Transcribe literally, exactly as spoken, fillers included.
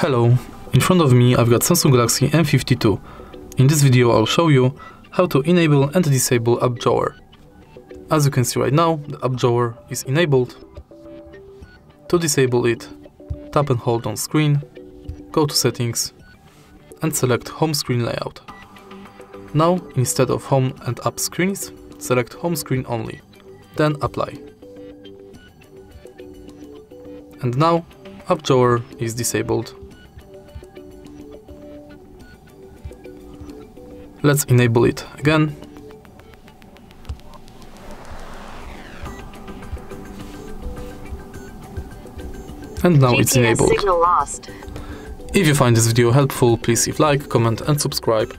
Hello, in front of me I've got Samsung Galaxy M fifty-two. In this video I'll show you how to enable and disable app drawer. As you can see right now, the app drawer is enabled. To disable it, tap and hold on screen, go to settings and select home screen layout. Now, instead of home and app screens, select home screen only, then apply. And now, app drawer is disabled. Let's enable it again. And now it's enabled. If you find this video helpful, please leave like, comment and subscribe.